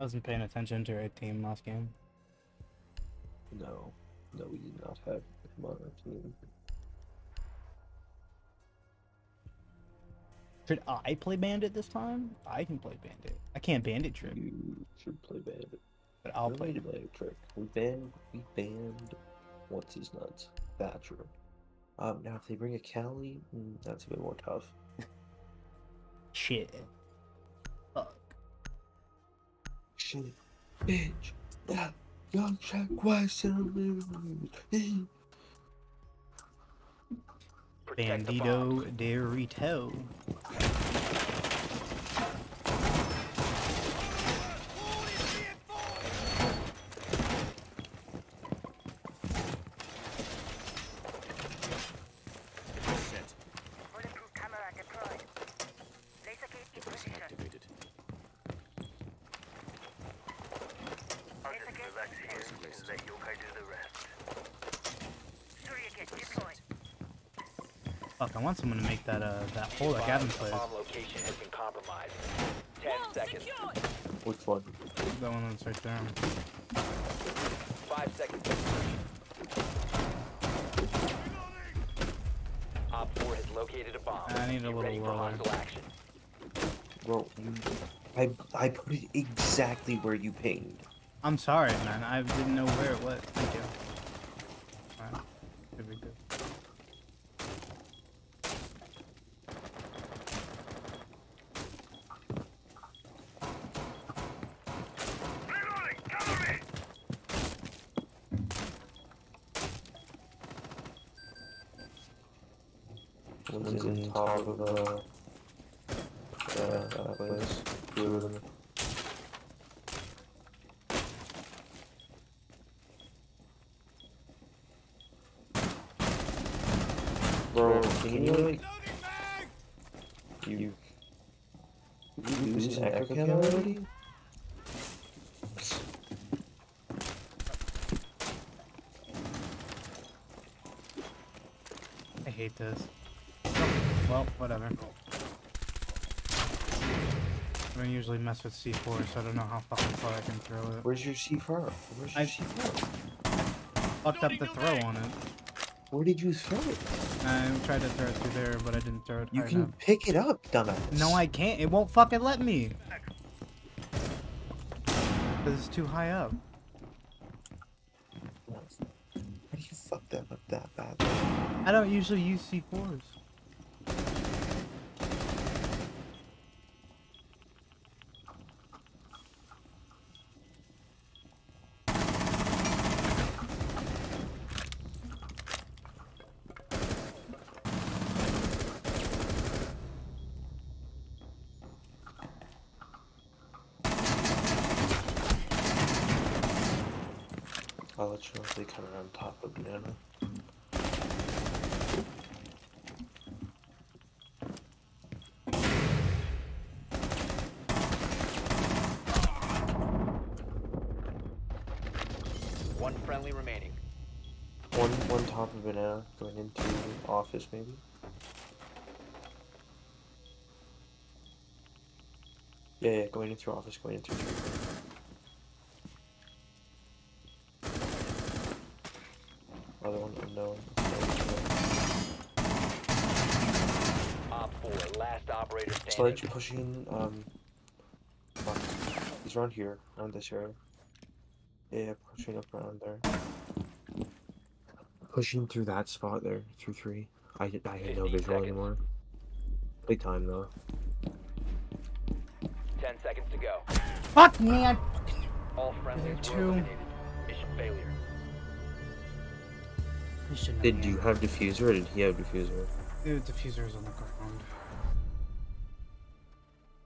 I wasn't paying attention to our team last game. No, we did not have him on our team. Should I play Bandit this time? I can play Bandit. I can't Bandit Trick. You should play Bandit. But I'll play Trick. We banned what's his nuts? Thatcher. Now if they bring a Kali, that's a bit more tough. Shit. Fuck. Shit. Bitch. That young check was Bandito Dorito. I want someone to make that that hole that Gavin plays. Location has been compromised. 10 seconds. Which one? That one that's right there. 5 seconds. Op 4 has located a bomb. I need a little lower. Well, I put it exactly where you pinged. I'm sorry, man. I didn't know where it was. Thank you. I hate this. Well, whatever. I don't usually mess with C4, so I don't know how fucking far I can throw it. Where's your C4? I fucked up the throw on it. Where did you throw it? I tried to throw it through there, but I didn't throw it. You can pick it up, dumbass. No, I can't. It won't fucking let me. Because it's too high up. How do you fuck that up that bad? I don't usually use C4s. They come around top of banana. One friendly remaining. One top of banana going into the office maybe. Yeah, going into office, going into. Sledge pushing, he's around here, around this area. Yeah, pushing up around there. Pushing through that spot there, through 3. I had no visual anymore. Big time though. 10 seconds to go. Fuck man! All friendlies were eliminated. Mission failure. Did you have diffuser or did he have diffuser? Dude, diffuser is on the ground.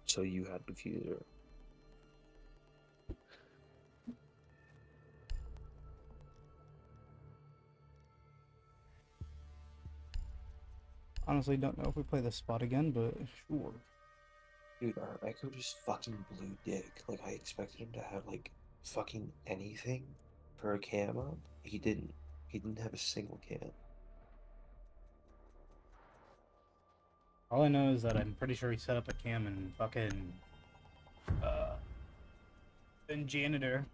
So you had diffuser. Honestly, don't know if we play this spot again, but sure. Dude, our Echo just fucking blew dick. Like, I expected him to have, like, fucking anything for a cam up. He didn't. He didn't have a single cam. All I know is that I'm pretty sure he set up a cam in fucking and janitor.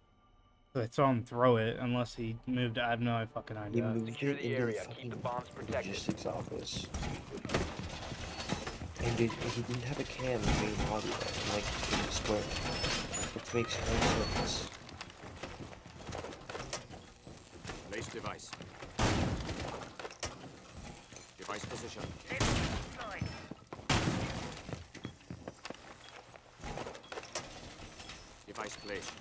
I saw him throw it, unless he moved. I have no fucking idea. He moved to the area. Keep the bombs protected. Logistics office. And dude, he didn't have a cam in the main lobby, like in the square, which makes no sense. Place device. Device position. Device placed.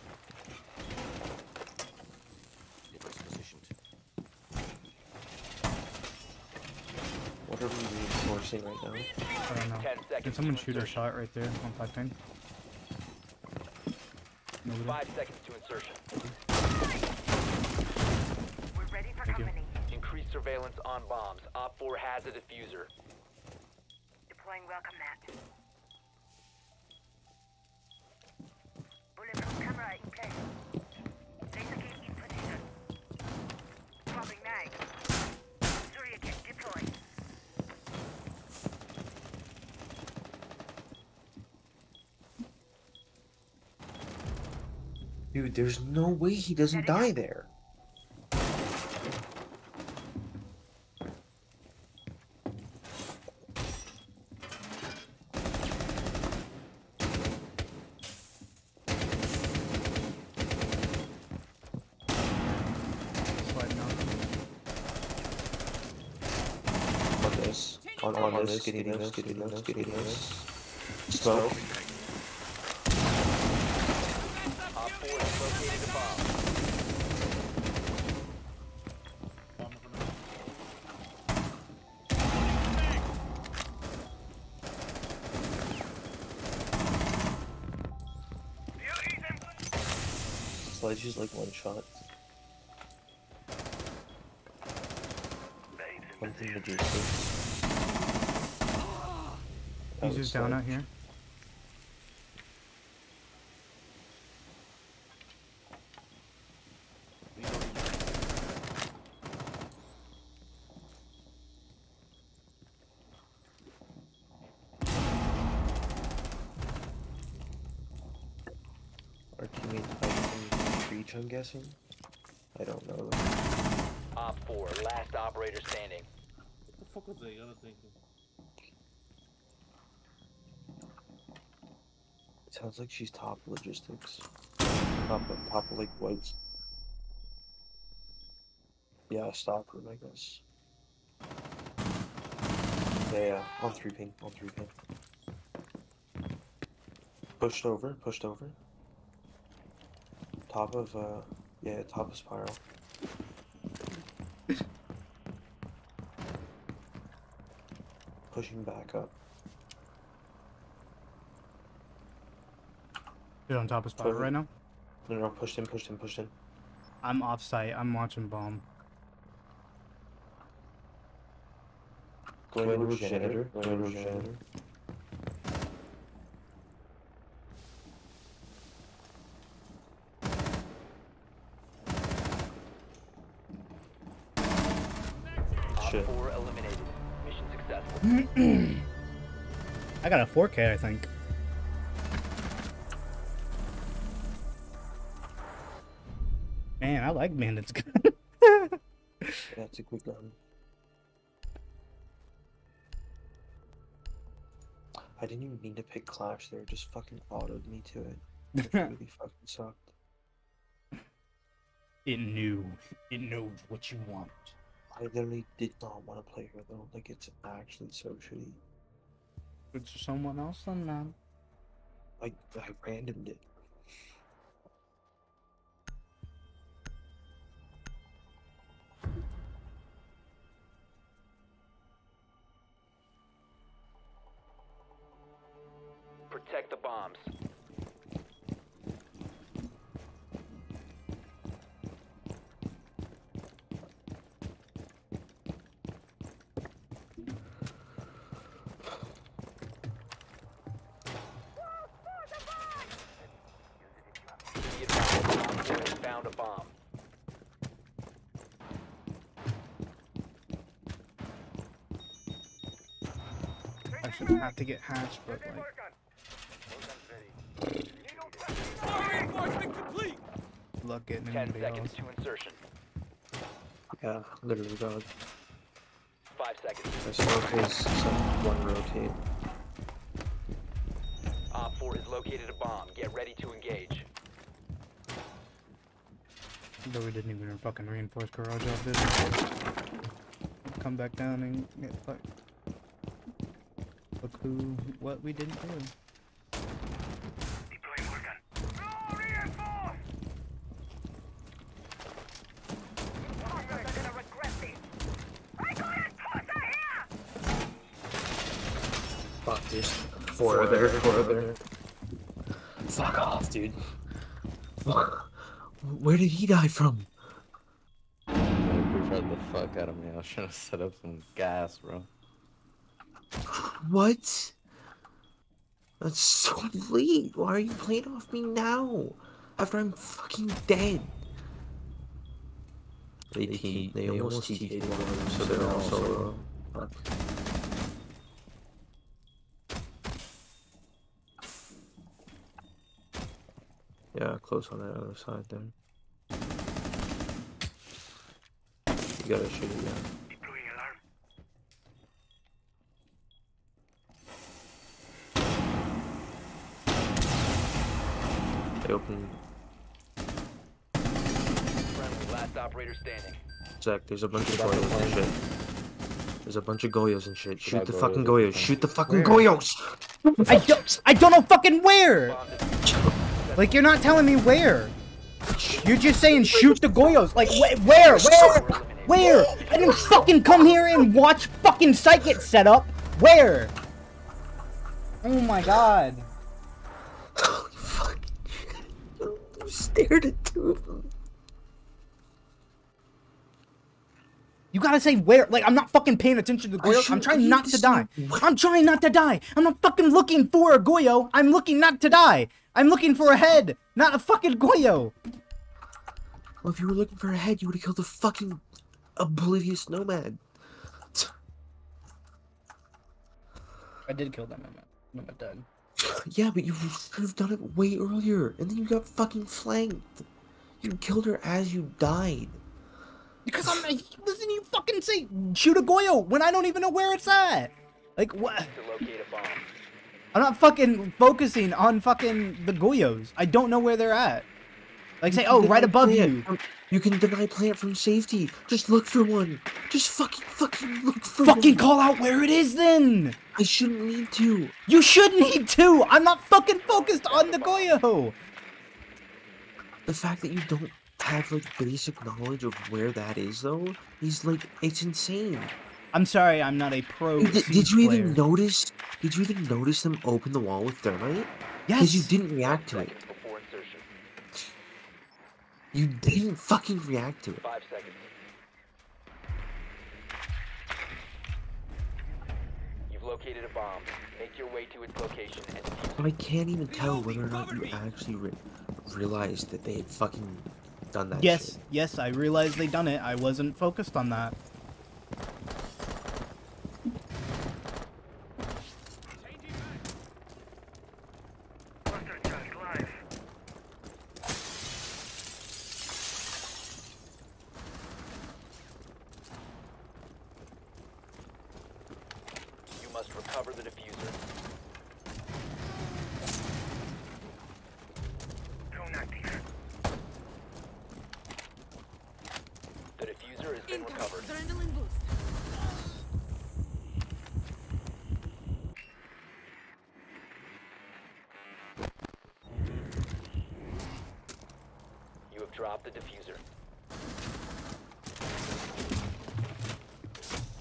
What are we reinforcing right now? I don't know. Can someone shoot our shot right there on 510? Nobody? 5 seconds to insertion. We're ready for company. Increased surveillance on bombs. Op 4 has a diffuser. Deploying welcome mat. Bulletproof camera in place. Laser gate in position. Dropping mag. Surya kit deployed. Dude, there's no way he doesn't die there. On this. On this. Getting this. Smoke. Sledge is like one shot. Something majestic. He's just down out here. Our teammates fighting breach, I'm guessing. I don't know. Op 4, last operator standing. What the fuck was the other thinking? It sounds like she's top logistics. Top like whites. Yeah, stock room, I guess. Yeah, on 3 ping, on 3 ping. Pushed over. Top of, yeah, top of spiral. Pushing back up. You're on top of spiral right now? No, pushed in. I'm off site, I'm watching bomb. Going to janitor. I got a 4K, I think. Man, I like Bandit's gun. That's a good gun. I didn't even mean to pick Clash there, it just fucking autoed me to it. It really fucking sucked. It knows what you want. I literally did not want to play her though, like it's actually so shitty. It's someone else on that. I randomed it. Protect the bombs. Have to get hatched, but like. luck getting anybody else. 10 seconds to insertion. Yeah, literally gone. 5 seconds. I saw his one rotate. Op 4 has located a bomb. Get ready to engage. Though we didn't even fucking reinforce garage off this. Come back down and get fucked. Look who, what we didn't do. Four there. Fuck off, dude. Fuck. Where did he die from? I tried the fuck out of me. I was trying to set up some gas, bro. What? That's so late. Why are you playing off me now? After I'm fucking dead. They almost TK'd one of them, so they're all solo. Yeah, close on that other side then. You gotta shoot it down. Deploying alarm. They open. Friendly, last operator standing. Zach, there's a bunch of Goyos and shit. There's a bunch of Goyos and shit. Shoot the fucking Goyos. Shoot the fucking Goyos! I don't know fucking where! Like, you're not telling me where. You're just saying shoot the Goyos. Like, where? I didn't fucking come here and watch fucking Sight get set up. Where? Oh my god. Holy fuck. You stared at two of them. You gotta say where. Like, I'm not fucking paying attention to Goyos. I'm trying not to die. I'm trying not to die. I'm not fucking looking for a Goyo. I'm looking not to die. I'm looking for a head, not a fucking Goyo! Well, if you were looking for a head, you would've killed the fucking oblivious nomad. I did kill that nomad. Nomad died. Yeah, but you should've done it way earlier, and then you got fucking flanked. You killed her as you died. Because I'm- listen, you fucking say, shoot a Goyo, when I don't even know where it's at! Like, what? I'm not fucking focusing on fucking the Goyos. I don't know where they're at. Like, say, oh, right above you. You can deny plant from safety. Just look for one. Just fucking look for one. Fucking call out where it is then! I shouldn't need to. You should need to! I'm not fucking focused on the Goyo! The fact that you don't have, like, basic knowledge of where that is, though, is, like, it's insane. I'm sorry, I'm not a pro. Did you even notice? Did you even notice them open the wall with thermite? Yes. Because you didn't react to it. You didn't fucking react to it. 5 seconds. You've located a bomb. Make your way to its location and. I can't even tell whether or not you actually realized that they had fucking done that. Yes, shit. Yes, I realized they done it. I wasn't focused on that. Drop the diffuser.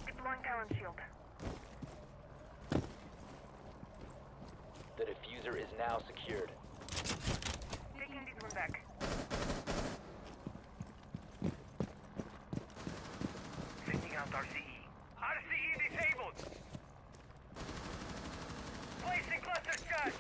Deploying talent shield. The diffuser is now secured. Taking this one back. Sending out RCE. RCE disabled. Placing cluster charge.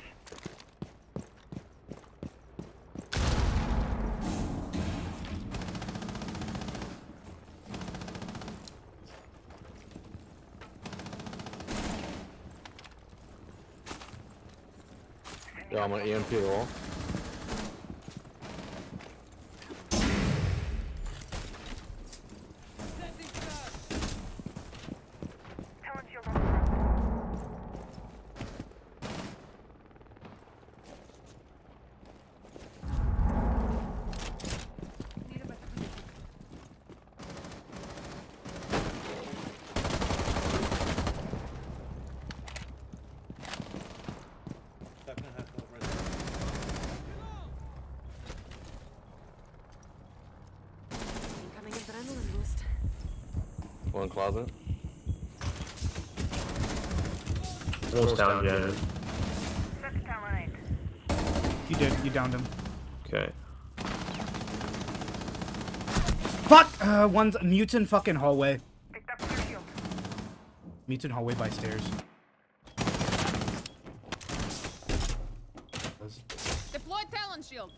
I'm gonna EMP the wall. One closet. One's down, Janet. You did. You downed him. Okay. Fuck! One's mutant fucking hallway. Mutant hallway by stairs. Deploy talent shield.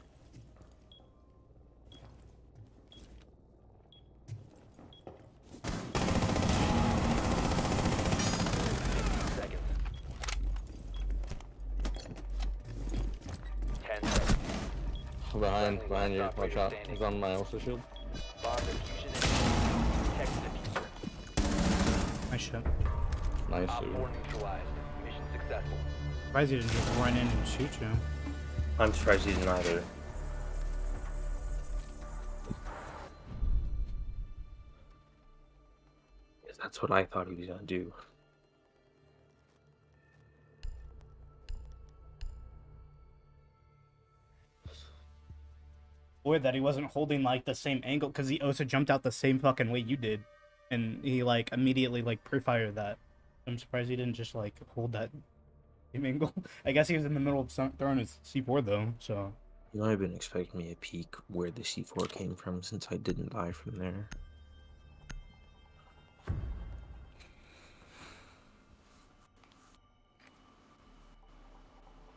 Behind you, watch out. He's on my Osa shield. Nice shot. Nice, dude. I'm surprised he didn't just run in and shoot you. I'm surprised he didn't either. Yes, that's what I thought he was gonna do. Weird that he wasn't holding like the same angle, because he also jumped out the same fucking way you did, and he like immediately like pre-fired that. I'm surprised he didn't just like hold that same angle. I guess he was in the middle of throwing his C4 though, so. You might have been expecting me to peek where the C4 came from, since I didn't die from there.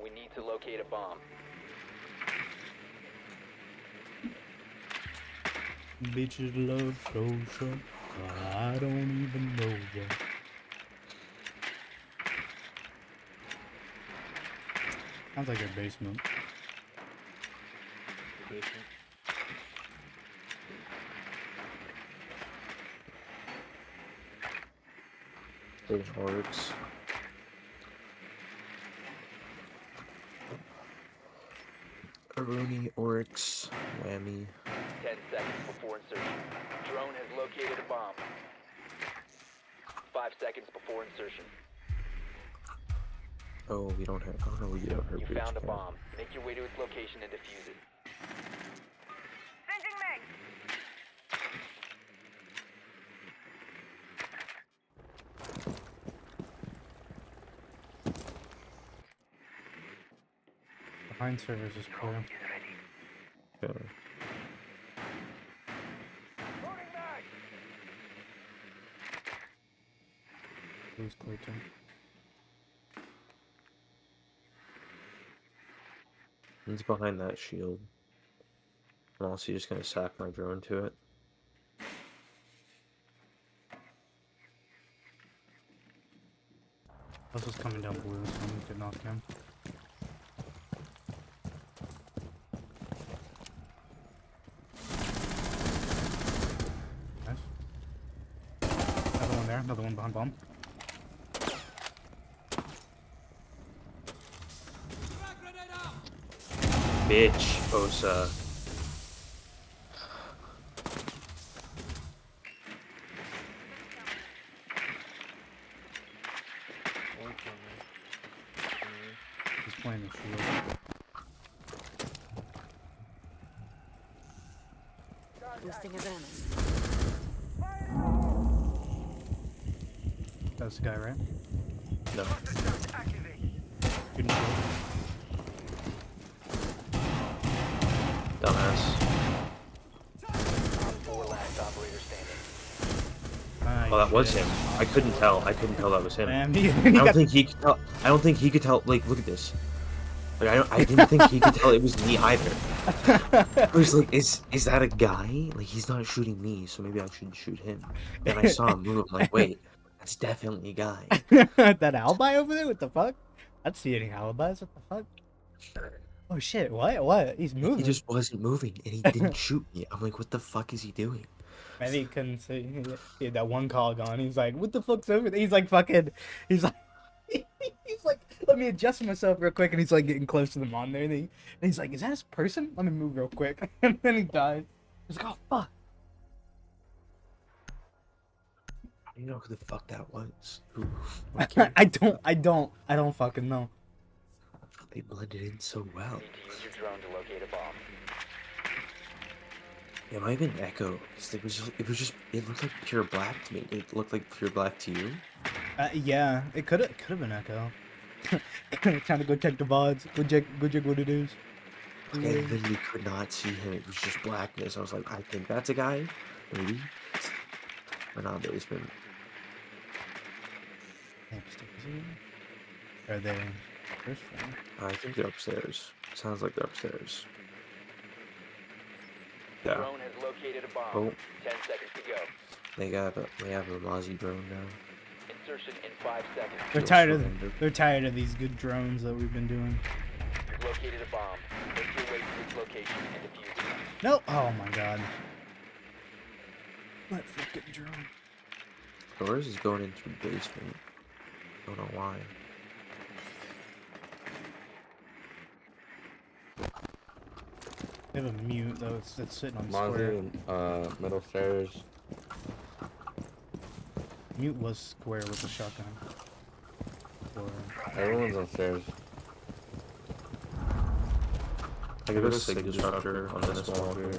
We need to locate a bomb. Bitches love social. I don't even know what. Sounds like a basement. Basement. There's Oryx. Aroni, Oryx, whammy. 10 seconds before insertion. Drone has located a bomb. 5 seconds before insertion. Oh, we don't have. Oh no, we don't have. You found a bomb. Make your way to its location and defuse it. Sending mag. Behind servers is clear. Okay. Who's Clayton? He's behind that shield. I'm also just gonna sack my drone to it. This was coming down blue, so we could knock him. Nice. Another one there, another one behind bomb. Bitch, Osa. He's playing the shield. Listing events. That's the guy, right? No. Good enough. Dumbass. Oh, that was him. I couldn't tell. I couldn't tell that was him. I don't think he could tell. I don't think he could tell. Like, look at this. Like, I didn't think he could tell it was me either. I was like, is that a guy? Like, he's not shooting me, so maybe I shouldn't shoot him. Then I saw him move. I'm like, wait, that's definitely a guy. That alibi over there? What the fuck? I'd see any alibis. What the fuck? Oh shit, what? What? He's moving. He just wasn't moving and he didn't shoot me. I'm like, what the fuck is he doing? Maybe he couldn't see. He had that one cog on. He's like, what the fuck's over there? He's like, fucking. He's like, let me adjust myself real quick. And he's like getting close to the monitor. And he's like, is that his person? Let me move real quick. And then he died. He's like, oh fuck. I don't know who the fuck that was. Okay. I don't fucking know. They blended in so well. You need to use your drone to locate a bomb. It might have been Echo. It looked like pure black to me. It looked like pure black to you. Yeah, it could have been Echo. Trying to go check the VODs. Go check what it is. Like, I literally could not see him. It was just blackness. I was like, I think that's a guy, maybe. But not basement. Are they first floor? I think they're upstairs. Sounds like they're upstairs. Yeah. Drone has located a bomb. Oh. 10 seconds to go. They have a Mazzi drone now. Insertion in 5 seconds. They're tired of these good drones that we've been doing. You've located a bomb. Make your way to its location and defuse it. No! Oh my god. That freaking drone. Doors is going into the basement. Don't know why. They have a mute though. It's sitting on square. Middle stairs. Mute was square with the shotgun. Or... everyone's on stairs. I got a sig disruptor on this wall here.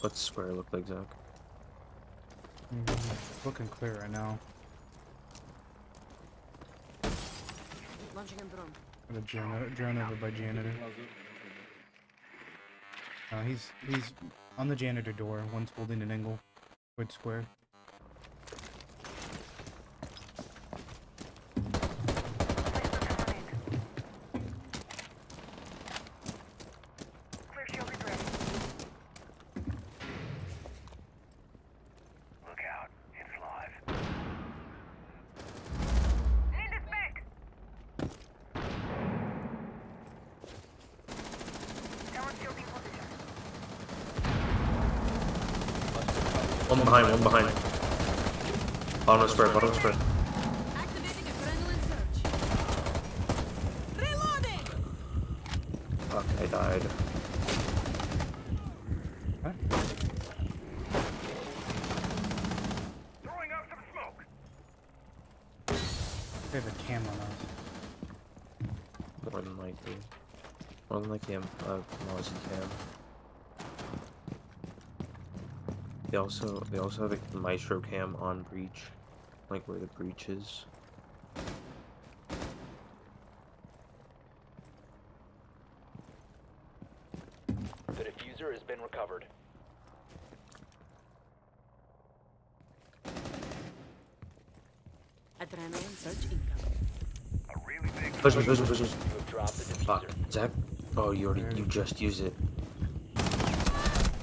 What's square look like, Zach? It's looking clear right now. Launching a drone over by janitor. He's on the janitor door. One's holding an angle with square. One behind. Bottom spread. Activating adrenaline surge. Reloading! Fuck, I died. What? Throwing out some smoke! They have a cam on us. More than likely Mazzi cam. They also have a maestro cam on breach, like where the breach is. The diffuser has been recovered. Adrenaline surge incoming. A really big push. You have dropped the diffuser. Fuck, Zach. Oh, you just used it.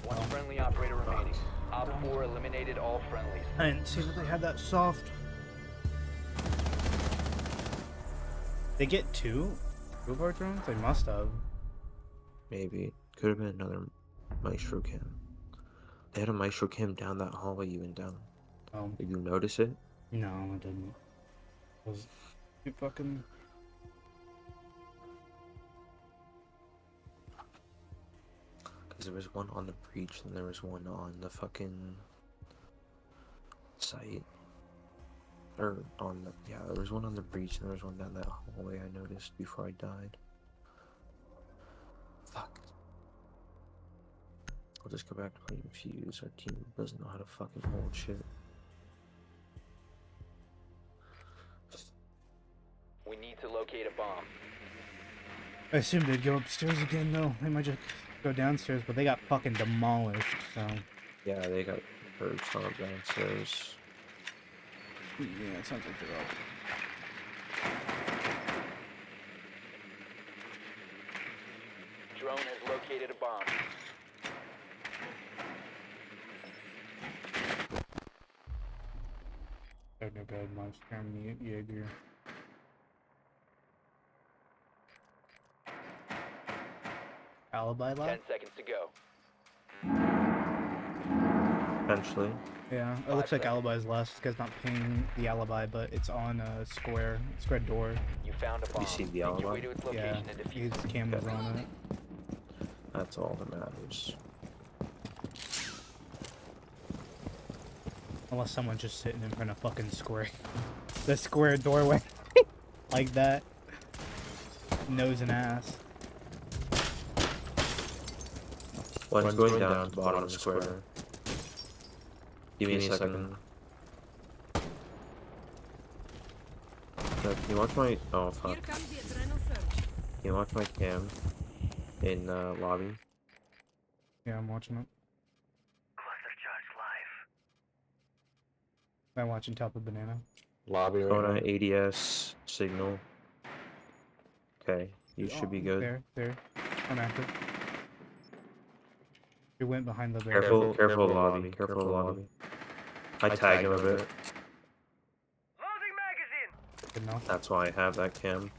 One friendly operator remaining. Op 4 eliminated all friendlies. I didn't see that they had that soft. They get two of our drones? They must have. Maybe. Could have been another maestro cam. They had a maestro cam down that hallway you went down. Oh. Did you notice it? No, I didn't. It was too fucking... there was one on the breach, and there was one on the fucking site, or on the, yeah, there was one on the breach, and there was one down that hallway I noticed before I died. Fuck. I'll just go back to playing Fuse. Our team doesn't know how to fucking hold shit. We need to locate a bomb. I assume they'd go upstairs again, though. They might just go downstairs, but they got fucking demolished, so... yeah, they got purged on downstairs. Yeah, it sounds like they're up. Drone has located a bomb. Oh, no bad, my scam, Jaeger. Alibi lab? 10 seconds to go. Eventually. Yeah, it looks like Alibi's last. This guy's not pinging the Alibi, but it's on a square door. You found a bomb. You see the Alibi? Yeah, his camera's on it. That's all that matters. Unless someone's just sitting in front of fucking square. The square doorway. Like that. Nose and ass. One's going down on the bottom of the square. Give me a second. Can you watch my... Oh, fuck. Can you watch my cam in lobby? Yeah, I'm watching it. Cluster charge live. I'm watching top of banana. Lobby right now. ADS signal. Okay, you should be good. There. I'm active. You went behind the bear. Careful lobby. Careful lobby. I tag him a bit. Enough. That's why I have that cam.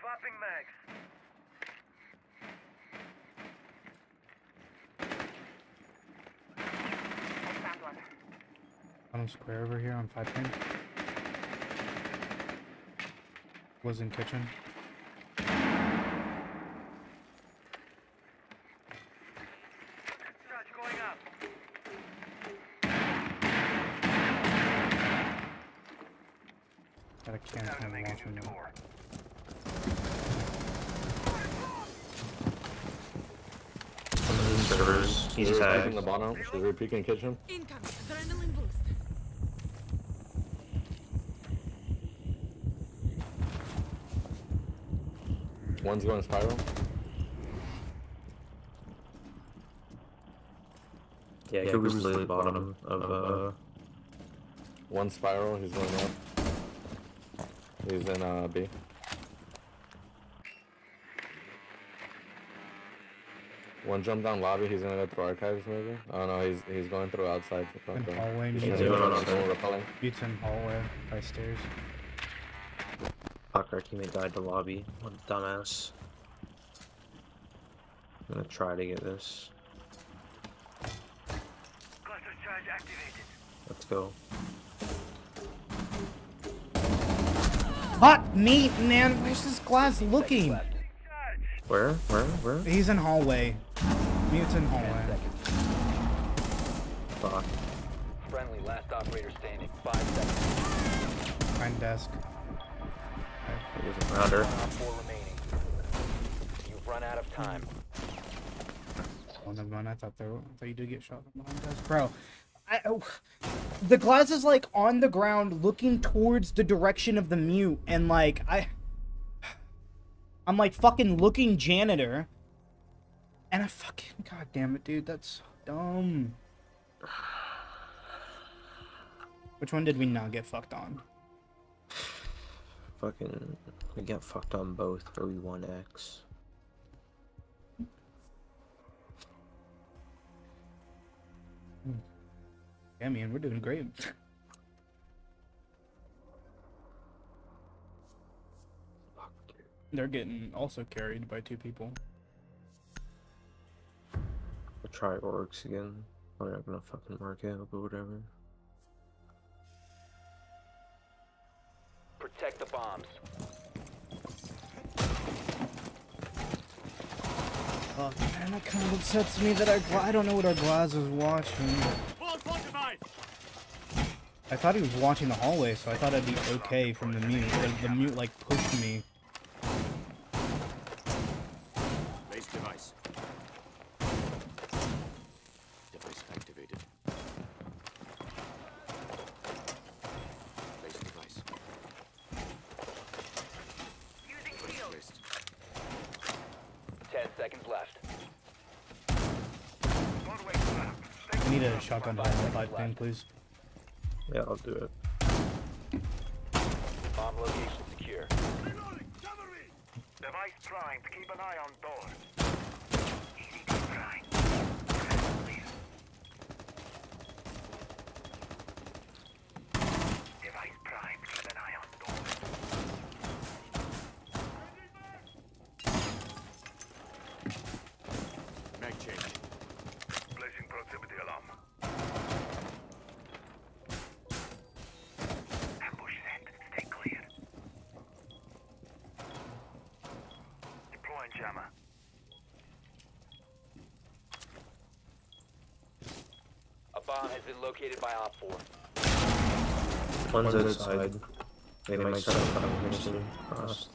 Swapping mags. Bottom square over here on 5 ping. Was in kitchen. Charge going up. Got a can kind of launch window. Servers. He's tagging the bottom. So we're peeking kitchen. Incoming adrenaline boost. One's going spiral. Yeah, he was literally bottom of one spiral. He's going up. He's in B. One jumped down lobby. He's gonna go through archives maybe. Oh no, he's going through outside. He's going Beats in hallway by stairs. Fuck, our teammate died to lobby. What a dumbass. I'm gonna try to get this. Cluster charge activated. Let's go. Hot meat, man. Where's this glass looking? Where? He's in hallway. Mute's in hallway. Fuck. Friendly, last operator standing. 5 seconds. Behind desk. Rounder. 4 remaining. You've run out of time. Oh, never mind. I thought you did get shot from behind us, bro. The glass is like on the ground, looking towards the direction of the mute, and like I'm like fucking looking janitor, and I fucking goddamn it, dude, that's so dumb. Which one did we not get fucked on? Fucking, we got fucked on both, or we won X. Yeah, man, we're doing great. Fuck, dude. They're getting also carried by 2 people. We'll try Oryx again. We're not gonna fucking work out, but whatever. Protect the bombs. Oh, man, that kind of upsets me that I don't know what our glass is watching. I thought he was watching the hallway, so I thought I'd be okay from the mute. The mute like pushed me. Base device. Device activated. I need a shotgun behind the 5 pin, please. Yeah, I'll do it. Bomb location secure. Reloading, cover me! Device primed, keep an eye on door. Easy to grind. Device primed, keep an eye on door. Mag change. Placing proximity alarm. has been located by Op 4. One's outside. They might start coming soon. Frost.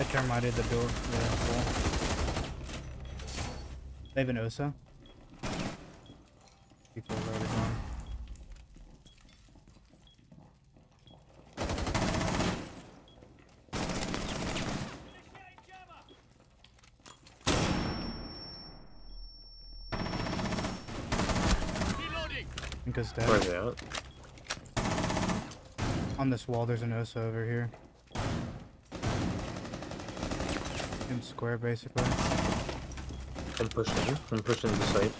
I termited the door. They have an Osa. People are already gone. Where are they at? On this wall, there's an Osa over here. In square, basically. I'm pushing. I'm pushing the site.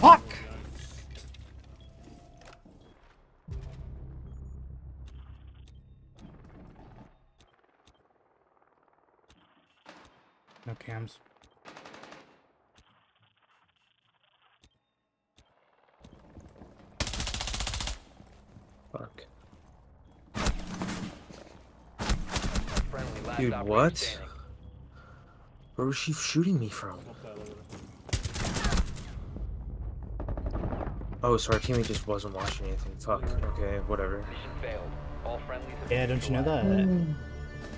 Fuck! No cams. Fuck. Dude, what? Where was she shooting me from? Oh, so our teammate just wasn't watching anything. Fuck. Okay, whatever. Yeah, don't you know that?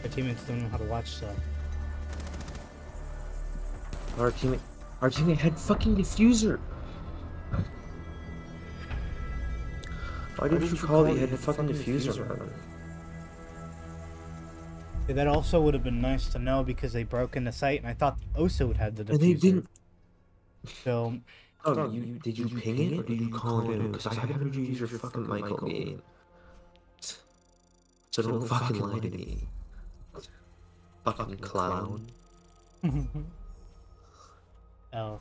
Our teammates don't know how to watch stuff. So. Our teammate had fucking diffuser. Why didn't you call that you had a fucking diffuser on him? Yeah, that also would have been nice to know because they broke into sight and I thought Osa would have the diffuser. And they didn't. So... Oh, did you ping it or did you call it in? Because I haven't heard you use your fucking mic on me. So don't fucking lie to me. Fucking clown. Oh.